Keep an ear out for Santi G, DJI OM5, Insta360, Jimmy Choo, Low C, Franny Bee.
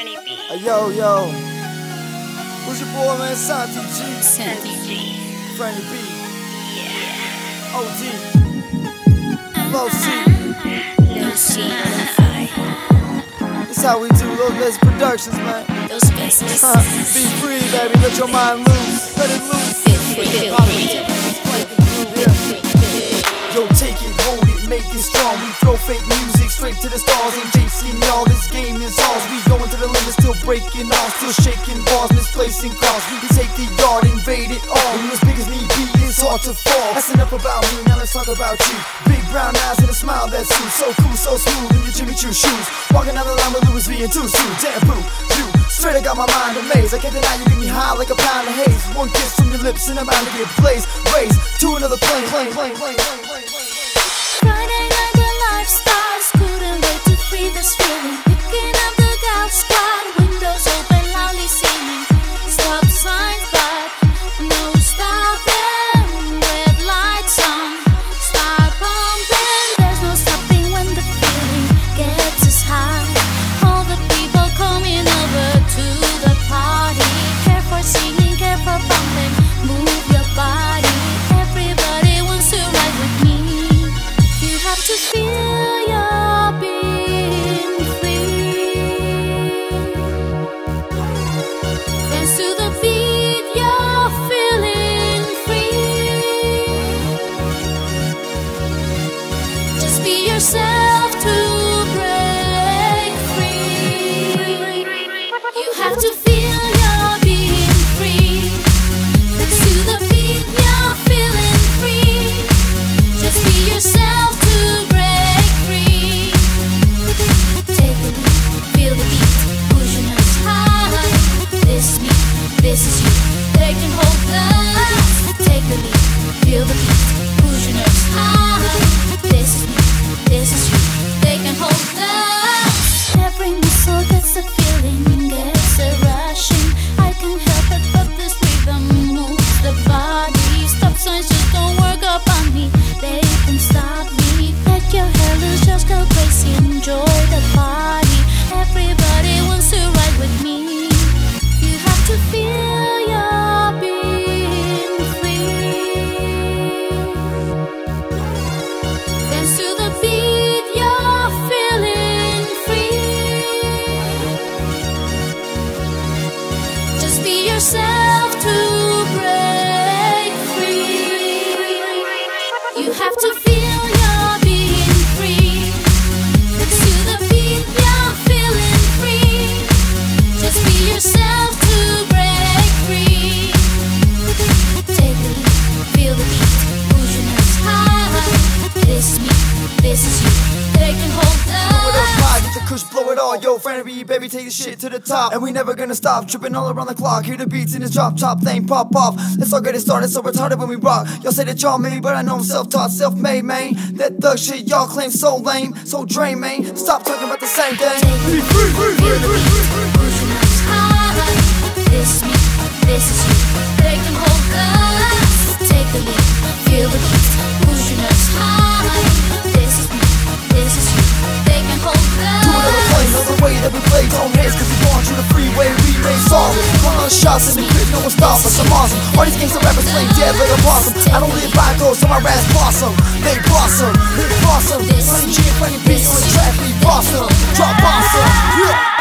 Franny Bee. Yo. Who's your boy, man? Santi G. Santi G. Franny Bee. Yeah. OG. Low C. Low C. That's how we do Low Best Productions, man. Those spaces. Be free, baby. Let your mind loose. Let it loose. Yo, take it, hold it, make it strong. We throw fake music straight to the stars. Ain't chasing y'all, this game is ours. We going to the limit, still breaking off, still shaking bars, misplacing cars. We can take the yard, invade it all. When as big as need be, it's hard to fall. That's enough about me, now let's talk about you. Big brown eyes and a smile that suits. So cool, so smooth in your Jimmy Choo shoes. Walking down the line with Louis V and Tusu. Damn boo, you. Straight, I got my mind amazed. I can't deny you, give me high like a pound of haze. One kiss from your lips and I'm out of your place. Raise to another plane, plane, plane, plane, plane, plane, plane. Friday night, the life stars. Couldn't wait to free this feeling. Picking up the gout spot. Windows open, loudly singing. Stop signs, but no stopping. Red lights on, start pumping. There's no stopping when the feeling gets us high. All the people coming over to the party. Care for singing, care for bumping. Move your body. Everybody wants to ride with me. You have to feel you're being free. Dance to the beat, you're feeling free. Just be yourself to break free. You have to feel. This is you, they can hold us. Take the lead, feel the beat, push your nerves high. This is me, this is you, they can hold us. Every muscle gets a feeling, gets a rushing. I can't help it, but this rhythm moves the body. Stop signs just don't work upon me, they can stop me. Let your hair loose, just go crazy, enjoy the party. Everybody wants to ride with me. To feel you're being free. Dance to the beat, you're feeling free. Just be yourself to break free. You have to feel. This is you, they can hold up. Blow it up high, get the kush, blow it all. Yo, Franny Bee, baby, take this shit to the top. And we never gonna stop, tripping all around the clock. Hear the beats in this drop, top thing, pop off. Let's all get it started, so retarded when we rock. Y'all say that y'all me, but I know I'm self-taught, self-made, man. That thug shit y'all claim so lame, so drained, man. Stop talking about the same thing. Be free, free, free, free, free. Shots in the crib, no one stops us, I'm awesome. All these gangsta rappers play dead like a possum. I don't live by ghosts, so my rats blossom. They blossom, they blossom. Sunny G and Franny Bee on the track, we blossom. Drop awesome, yeah.